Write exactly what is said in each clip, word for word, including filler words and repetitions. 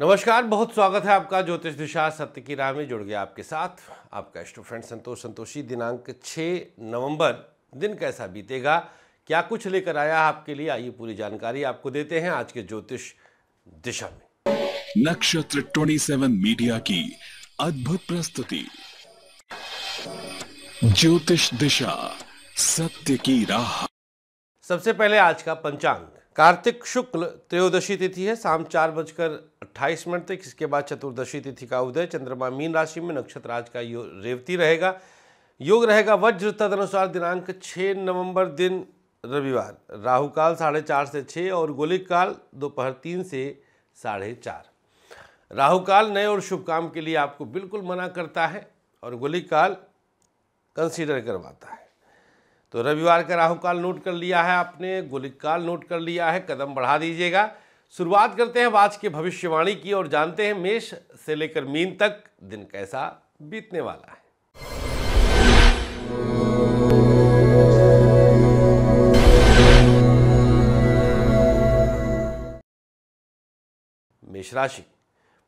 नमस्कार, बहुत स्वागत है आपका ज्योतिष दिशा सत्य की राह में। जुड़ गया आपके साथ आपका एस्ट्रो फ्रेंड संतोष संतोषी। दिनांक छह नवंबर दिन कैसा बीतेगा, क्या कुछ लेकर आया आपके लिए, आइए पूरी जानकारी आपको देते हैं आज के ज्योतिष दिशा में। नक्षत्र सत्ताईस मीडिया की अद्भुत प्रस्तुति ज्योतिष दिशा सत्य की राह। सबसे पहले आज का पंचांग। कार्तिक शुक्ल त्रयोदशी तिथि है शाम चार बजकर अट्ठाईस मिनट तक। इसके बाद चतुर्दशी तिथि का उदय, चंद्रमा मीन राशि में, नक्षत्र आज का योग रेवती रहेगा, योग रहेगा वज्र। तदनुसार दिनांक छह नवंबर दिन रविवार, राहुकाल साढ़े चार से छः और गुलिक काल दोपहर तीन से साढ़े चार। राहुकाल नए और शुभ काम के लिए आपको बिल्कुल मना करता है और गुलिक काल कंसीडर करवाता है। तो रविवार का राहुकाल नोट कर लिया है आपने, गुलिक काल नोट कर लिया है, कदम बढ़ा दीजिएगा। शुरुआत करते हैं आज के भविष्यवाणी की और जानते हैं मेष से लेकर मीन तक दिन कैसा बीतने वाला है। मेष राशि,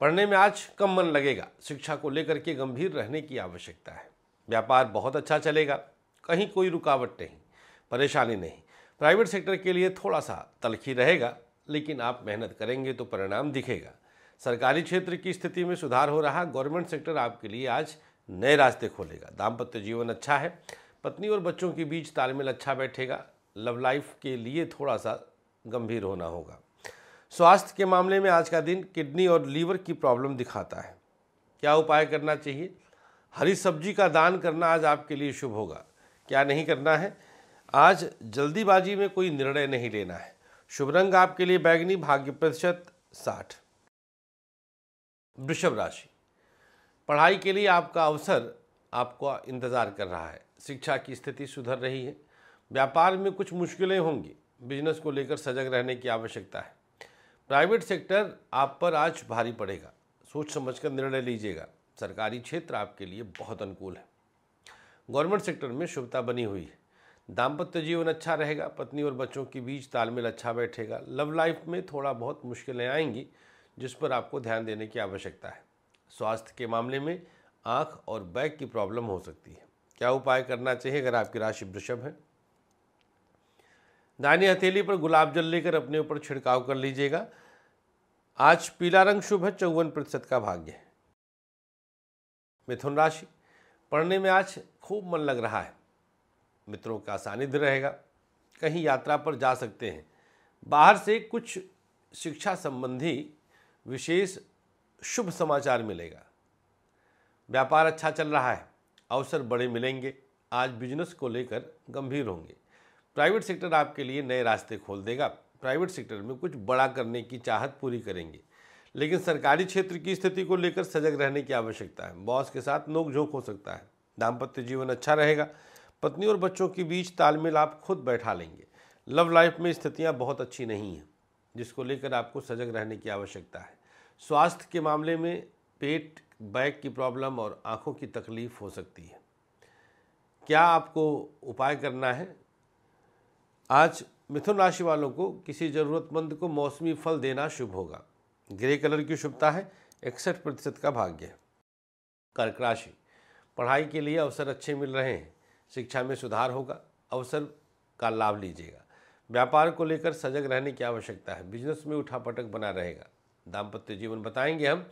पढ़ने में आज कम मन लगेगा, शिक्षा को लेकर के गंभीर रहने की आवश्यकता है। व्यापार बहुत अच्छा चलेगा, कहीं कोई रुकावट नहीं, परेशानी नहीं। प्राइवेट सेक्टर के लिए थोड़ा सा तलखी रहेगा, लेकिन आप मेहनत करेंगे तो परिणाम दिखेगा। सरकारी क्षेत्र की स्थिति में सुधार हो रहा, गवर्नमेंट सेक्टर आपके लिए आज नए रास्ते खोलेगा। दाम्पत्य जीवन अच्छा है, पत्नी और बच्चों के बीच तालमेल अच्छा बैठेगा। लव लाइफ के लिए थोड़ा सा गंभीर होना होगा। स्वास्थ्य के मामले में आज का दिन किडनी और लीवर की प्रॉब्लम दिखाता है, क्या उपाय करना चाहिए। हरी सब्जी का दान करना आज आपके लिए शुभ होगा, क्या नहीं करना है। आज जल्दीबाजी में कोई निर्णय नहीं लेना है। शुभ रंग आपके लिए बैगनी, भाग्य प्रतिशत साठ। वृषभ राशि, पढ़ाई के लिए आपका अवसर आपको इंतजार कर रहा है। शिक्षा की स्थिति सुधर रही है, व्यापार में कुछ मुश्किलें होंगी, बिजनेस को लेकर सजग रहने की आवश्यकता है। प्राइवेट सेक्टर आप पर आज भारी पड़ेगा, सोच समझकर निर्णय लीजिएगा। सरकारी क्षेत्र आपके लिए बहुत अनुकूल है, गवर्नमेंट सेक्टर में शुभता बनी हुई है। दाम्पत्य जीवन अच्छा रहेगा, पत्नी और बच्चों के बीच तालमेल अच्छा बैठेगा। लव लाइफ में थोड़ा बहुत मुश्किलें आएंगी, जिस पर आपको ध्यान देने की आवश्यकता है। स्वास्थ्य के मामले में आँख और बैक की प्रॉब्लम हो सकती है, क्या उपाय करना चाहिए अगर आपकी राशि वृषभ है। दाहिनी हथेली पर गुलाब जल लेकर अपने ऊपर छिड़काव कर लीजिएगा। आज पीला रंग शुभ है, चौवन प्रतिशत का भाग्य है। मिथुन राशि, पढ़ने में आज खूब मन लग रहा है, मित्रों का सानिध्य रहेगा, कहीं यात्रा पर जा सकते हैं। बाहर से कुछ शिक्षा संबंधी विशेष शुभ समाचार मिलेगा। व्यापार अच्छा चल रहा है, अवसर बड़े मिलेंगे। आज बिजनेस को लेकर गंभीर होंगे, प्राइवेट सेक्टर आपके लिए नए रास्ते खोल देगा। प्राइवेट सेक्टर में कुछ बड़ा करने की चाहत पूरी करेंगे, लेकिन सरकारी क्षेत्र की स्थिति को लेकर सजग रहने की आवश्यकता है। बॉस के साथ नोकझोंक हो सकता है। दाम्पत्य जीवन अच्छा रहेगा, पत्नी और बच्चों के बीच तालमेल आप खुद बैठा लेंगे। लव लाइफ में स्थितियां बहुत अच्छी नहीं हैं, जिसको लेकर आपको सजग रहने की आवश्यकता है। स्वास्थ्य के मामले में पेट, बैक की प्रॉब्लम और आँखों की तकलीफ हो सकती है, क्या आपको उपाय करना है। आज मिथुन राशि वालों को किसी ज़रूरतमंद को मौसमी फल देना शुभ होगा। ग्रे कलर की शुभता है, इकसठ प्रतिशत का भाग्य है। कर्क राशि, पढ़ाई के लिए अवसर अच्छे मिल रहे हैं, शिक्षा में सुधार होगा, अवसर का लाभ लीजिएगा। व्यापार को लेकर सजग रहने की आवश्यकता है, बिजनेस में उठापटक बना रहेगा। दाम्पत्य जीवन बताएंगे हम।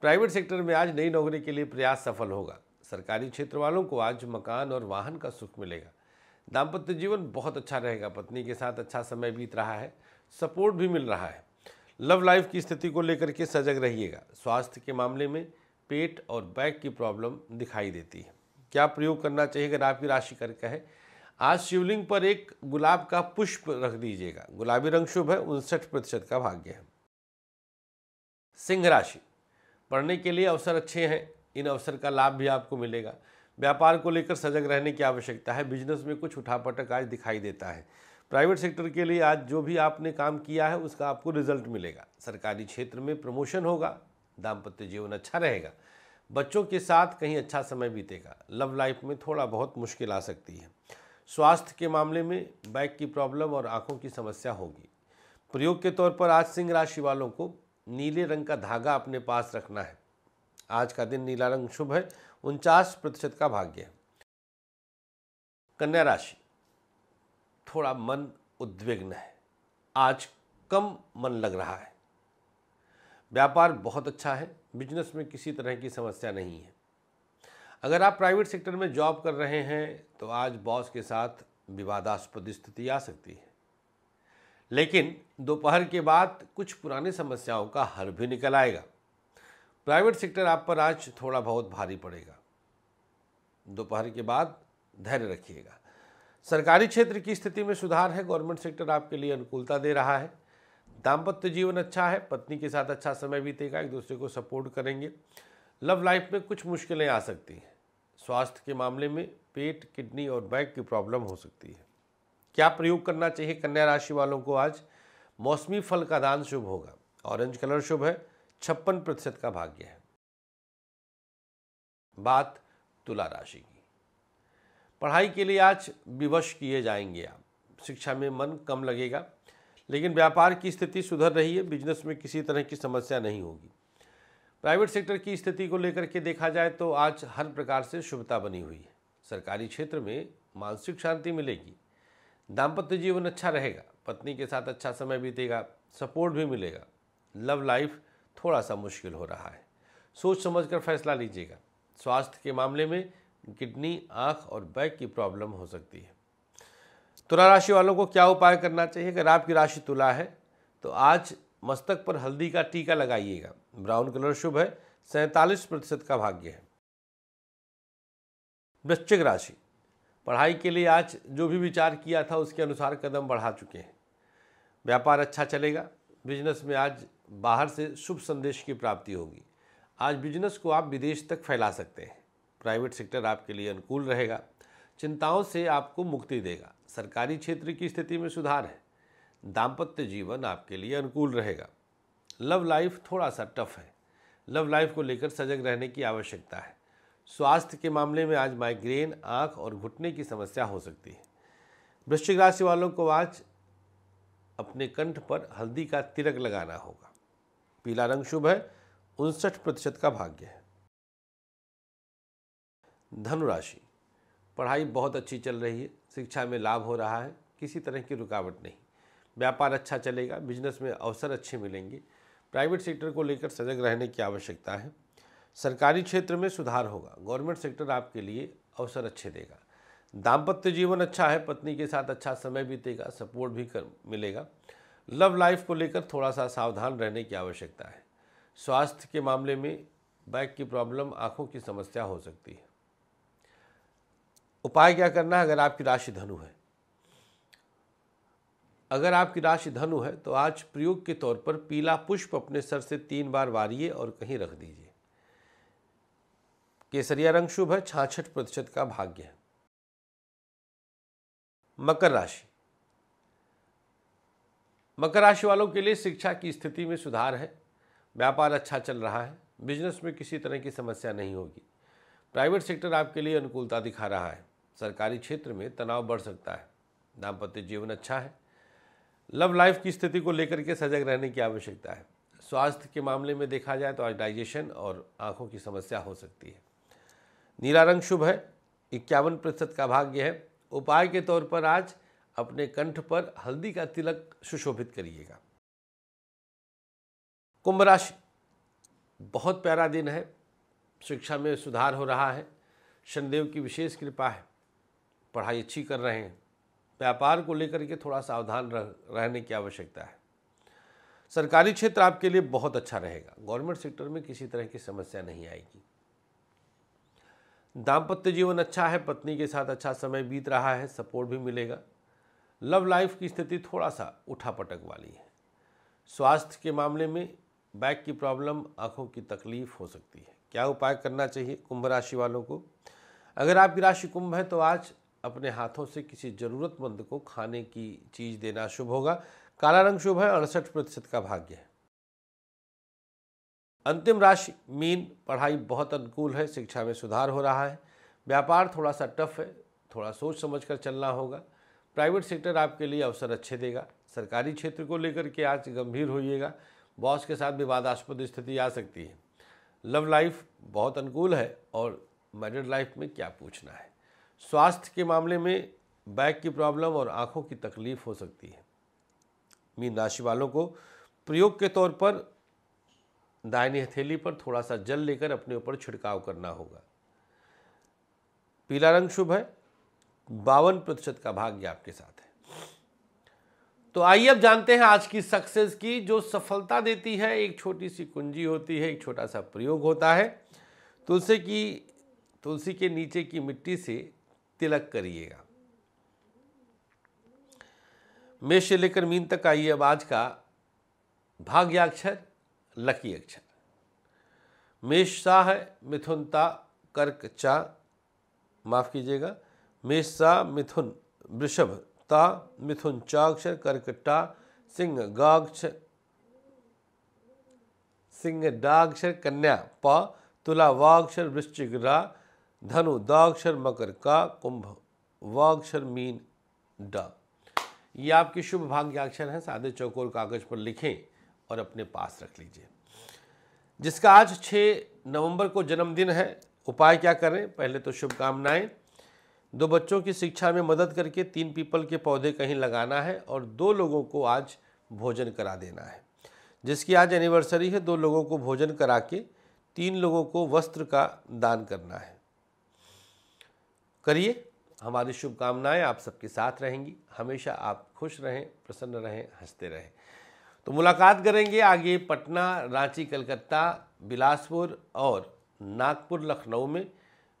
प्राइवेट सेक्टर में आज नई नौकरी के लिए प्रयास सफल होगा। सरकारी क्षेत्र वालों को आज मकान और वाहन का सुख मिलेगा। दाम्पत्य जीवन बहुत अच्छा रहेगा, पत्नी के साथ अच्छा समय बीत रहा है, सपोर्ट भी मिल रहा है। लव लाइफ की स्थिति को लेकर के सजग रहिएगा। स्वास्थ्य के मामले में पेट और बैक की प्रॉब्लम दिखाई देती है, क्या प्रयोग करना चाहिए अगर आपकी राशि कर्क है। आज शिवलिंग पर एक गुलाब का पुष्प रख दीजिएगा। गुलाबी रंग शुभ है, उनसठ प्रतिशत का भाग्य है। सिंह राशि, पढ़ने के लिए अवसर अच्छे हैं, इन अवसर का लाभ भी आपको मिलेगा। व्यापार को लेकर सजग रहने की आवश्यकता है, बिजनेस में कुछ उठापटक आज दिखाई देता है। प्राइवेट सेक्टर के लिए आज जो भी आपने काम किया है उसका आपको रिजल्ट मिलेगा। सरकारी क्षेत्र में प्रमोशन होगा। दाम्पत्य जीवन अच्छा रहेगा, बच्चों के साथ कहीं अच्छा समय बीतेगा। लव लाइफ में थोड़ा बहुत मुश्किल आ सकती है। स्वास्थ्य के मामले में बैक की प्रॉब्लम और आंखों की समस्या होगी। प्रयोग के तौर पर आज सिंह राशि वालों को नीले रंग का धागा अपने पास रखना है। आज का दिन नीला रंग शुभ है। उनचास प्रतिशत का भाग्य है। कन्या राशि, थोड़ा मन उद्विग्न है, आज कम मन लग रहा है। व्यापार बहुत अच्छा है, बिजनेस में किसी तरह की समस्या नहीं है। अगर आप प्राइवेट सेक्टर में जॉब कर रहे हैं तो आज बॉस के साथ विवादास्पद स्थिति आ सकती है, लेकिन दोपहर के बाद कुछ पुरानी समस्याओं का हल भी निकल आएगा। प्राइवेट सेक्टर आप पर आज थोड़ा बहुत भारी पड़ेगा, दोपहर के बाद धैर्य रखिएगा। सरकारी क्षेत्र की स्थिति में सुधार है, गवर्नमेंट सेक्टर आपके लिए अनुकूलता दे रहा है। दाम्पत्य जीवन अच्छा है, पत्नी के साथ अच्छा समय बीतेगा, एक दूसरे को सपोर्ट करेंगे। लव लाइफ में कुछ मुश्किलें आ सकती हैं। स्वास्थ्य के मामले में पेट, किडनी और बैक की प्रॉब्लम हो सकती है। क्या प्रयोग करना चाहिए कन्या राशि वालों को? आज मौसमी फल का दान शुभ होगा। ऑरेंज कलर शुभ है। छप्पन प्रतिशत का भाग्य है। बात तुला राशि की। पढ़ाई के लिए आज विवश किए जाएंगे आप। शिक्षा में मन कम लगेगा, लेकिन व्यापार की स्थिति सुधर रही है। बिजनेस में किसी तरह की समस्या नहीं होगी। प्राइवेट सेक्टर की स्थिति को लेकर के देखा जाए तो आज हर प्रकार से शुभता बनी हुई है। सरकारी क्षेत्र में मानसिक शांति मिलेगी। दाम्पत्य जीवन अच्छा रहेगा, पत्नी के साथ अच्छा समय बीतेगा, सपोर्ट भी मिलेगा। लव लाइफ थोड़ा सा मुश्किल हो रहा है, सोच समझकर फैसला लीजिएगा। स्वास्थ्य के मामले में किडनी, आँख और बैक की प्रॉब्लम हो सकती है। तुला राशि वालों को क्या उपाय करना चाहिए? अगर आपकी राशि तुला है तो आज मस्तक पर हल्दी का टीका लगाइएगा। ब्राउन कलर शुभ है। सैंतालीस प्रतिशत का भाग्य है। वृश्चिक राशि, पढ़ाई के लिए आज जो भी विचार किया था उसके अनुसार कदम बढ़ा चुके हैं। व्यापार अच्छा चलेगा। बिजनेस में आज बाहर से शुभ संदेश की प्राप्ति होगी। आज बिजनेस को आप विदेश तक फैला सकते हैं। प्राइवेट सेक्टर आपके लिए अनुकूल रहेगा, चिंताओं से आपको मुक्ति देगा। सरकारी क्षेत्र की स्थिति में सुधार है। दाम्पत्य जीवन आपके लिए अनुकूल रहेगा। लव लाइफ थोड़ा सा टफ है, लव लाइफ को लेकर सजग रहने की आवश्यकता है। स्वास्थ्य के मामले में आज माइग्रेन, आँख और घुटने की समस्या हो सकती है। वृश्चिक राशि वालों को आज अपने कंठ पर हल्दी का तिलक लगाना होगा। पीला रंग शुभ है। उनसठ प्रतिशत का भाग्य है। धनु राशि, पढ़ाई बहुत अच्छी चल रही है। शिक्षा में लाभ हो रहा है, किसी तरह की रुकावट नहीं। व्यापार अच्छा चलेगा। बिजनेस में अवसर अच्छे मिलेंगे। प्राइवेट सेक्टर को लेकर सजग रहने की आवश्यकता है। सरकारी क्षेत्र में सुधार होगा। गवर्नमेंट सेक्टर आपके लिए अवसर अच्छे देगा। दाम्पत्य जीवन अच्छा है, पत्नी के साथ अच्छा समय बीतेगा, सपोर्ट भी कर मिलेगा। लव लाइफ को लेकर थोड़ा सा सावधान रहने की आवश्यकता है। स्वास्थ्य के मामले में बैक की प्रॉब्लम, आँखों की समस्या हो सकती है। उपाय क्या करना है अगर आपकी राशि धनु है? अगर आपकी राशि धनु है तो आज प्रयोग के तौर पर पीला पुष्प अपने सर से तीन बार वारिए और कहीं रख दीजिए। केसरिया रंग शुभ है। छियासठ प्रतिशत का भाग्य है। मकर राशि, मकर राशि वालों के लिए शिक्षा की स्थिति में सुधार है। व्यापार अच्छा चल रहा है। बिजनेस में किसी तरह की समस्या नहीं होगी। प्राइवेट सेक्टर आपके लिए अनुकूलता दिखा रहा है। सरकारी क्षेत्र में तनाव बढ़ सकता है। दाम्पत्य जीवन अच्छा है। लव लाइफ की स्थिति को लेकर के सजग रहने की आवश्यकता है। स्वास्थ्य के मामले में देखा जाए तो आज डाइजेशन और आँखों की समस्या हो सकती है। नीला रंग शुभ है। इक्यावन प्रतिशत का भाग्य है। उपाय के तौर पर आज अपने कंठ पर हल्दी का तिलक सुशोभित करिएगा। कुंभ राशि, बहुत प्यारा दिन है। शिक्षा में सुधार हो रहा है। शनिदेव की विशेष कृपा है। पढ़ाई अच्छी कर रहे हैं। व्यापार को लेकर के थोड़ा सावधान रहने की आवश्यकता है। सरकारी क्षेत्र आपके लिए बहुत अच्छा रहेगा। गवर्नमेंट सेक्टर में किसी तरह की समस्या नहीं आएगी। दाम्पत्य जीवन अच्छा है। पत्नी के साथ अच्छा समय बीत रहा है, सपोर्ट भी मिलेगा। लव लाइफ की स्थिति थोड़ा सा उठापटक वाली है। स्वास्थ्य के मामले में बैक की प्रॉब्लम, आँखों की तकलीफ हो सकती है। क्या उपाय करना चाहिए कुंभ राशि वालों को? अगर आपकी राशि कुंभ है तो आज अपने हाथों से किसी ज़रूरतमंद को खाने की चीज़ देना शुभ होगा। काला रंग शुभ है। अड़सठ प्रतिशत का भाग्य है। अंतिम राशि मीन, पढ़ाई बहुत अनुकूल है। शिक्षा में सुधार हो रहा है। व्यापार थोड़ा सा टफ है, थोड़ा सोच समझकर चलना होगा। प्राइवेट सेक्टर आपके लिए अवसर अच्छे देगा। सरकारी क्षेत्र को लेकर के आज गंभीर होइएगा। बॉस के साथ विवादास्पद स्थिति आ सकती है। लव लाइफ बहुत अनुकूल है और मैरिड लाइफ में क्या पूछना है। स्वास्थ्य के मामले में बैक की प्रॉब्लम और आँखों की तकलीफ हो सकती है। मीन राशि वालों को प्रयोग के तौर पर दाहिनी हथेली पर थोड़ा सा जल लेकर अपने ऊपर छिड़काव करना होगा। पीला रंग शुभ है। बावन प्रतिशत का भाग्य आपके साथ है। तो आइए अब जानते हैं आज की सक्सेस की जो सफलता देती है। एक छोटी सी कुंजी होती है, एक छोटा सा प्रयोग होता है। तुलसी की तुलसी के नीचे की मिट्टी से तिलक करिएगा। मेष से लेकर मीन तक आइए। अब आज का भाग्याक्षर लकी अक्षर। मेष सा है, मिथुन ता, कर्क चा, माफ कीजिएगा, मेष सा, मिथुन, वृषभ ता, मिथुन चा अक्षर, कर्क टा, सिंह गा अक्षर, सिंह डा अक्षर, कन्या पा, तुला वा अक्षर, वृश्चिक रा, धनु दा अक्षर, मकर का, कुंभ वा अक्षर, मीन डा। ये आपके शुभ भाग्याक्षर हैं। सादे चौकोर कागज पर लिखें और अपने पास रख लीजिए। जिसका आज छह नवंबर को जन्मदिन है, उपाय क्या करें? पहले तो शुभकामनाएं। दो बच्चों की शिक्षा में मदद करके तीन पीपल के पौधे कहीं लगाना है और दो लोगों को आज भोजन करा देना है। जिसकी आज एनिवर्सरी है, दो लोगों को भोजन करा के तीन लोगों को वस्त्र का दान करना है। करिए। हमारी शुभकामनाएं आप सबके साथ रहेंगी। हमेशा आप खुश रहें, प्रसन्न रहें, हंसते रहें। तो मुलाकात करेंगे आगे पटना, रांची, कलकत्ता, बिलासपुर और नागपुर, लखनऊ में।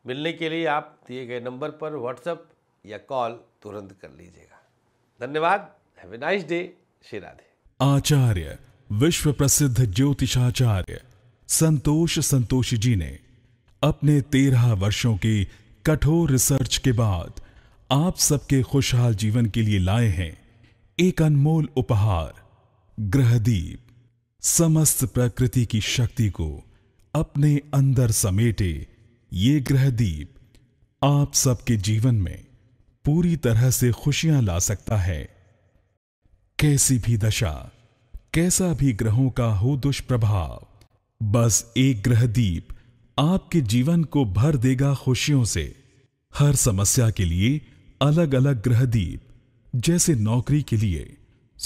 मिलने के लिए आप दिए गए नंबर पर व्हाट्सएप या कॉल तुरंत कर लीजिएगा। धन्यवाद। Have a nice day. Shri Radhe. आचार्य विश्व प्रसिद्ध ज्योतिषाचार्य संतोष संतोषी जी ने अपने तेरह वर्षों की कठोर रिसर्च के बाद आप सबके खुशहाल जीवन के लिए लाए हैं एक अनमोल उपहार, ग्रहदीप। समस्त प्रकृति की शक्ति को अपने अंदर समेटे ये ग्रहदीप आप सबके जीवन में पूरी तरह से खुशियां ला सकता है। कैसी भी दशा, कैसा भी ग्रहों का हो दुष्प्रभाव, बस एक ग्रहदीप आपके जीवन को भर देगा खुशियों से। हर समस्या के लिए अलग अलग ग्रहदीप, जैसे नौकरी के लिए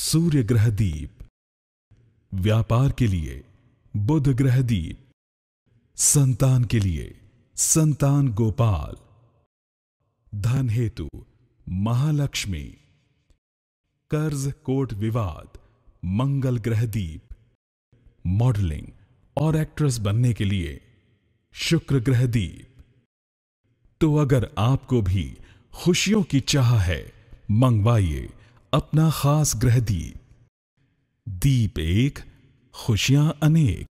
सूर्य ग्रहदीप, व्यापार के लिए बुध ग्रहदीप, संतान के लिए संतान गोपाल, धन हेतु महालक्ष्मी, कर्ज कोट विवाद मंगल ग्रहदीप, मॉडलिंग और एक्ट्रेस बनने के लिए शुक्र ग्रहदीप। तो अगर आपको भी खुशियों की चाह है, मंगवाइए अपना खास ग्रहदीप। दीप एक, खुशियां अनेक।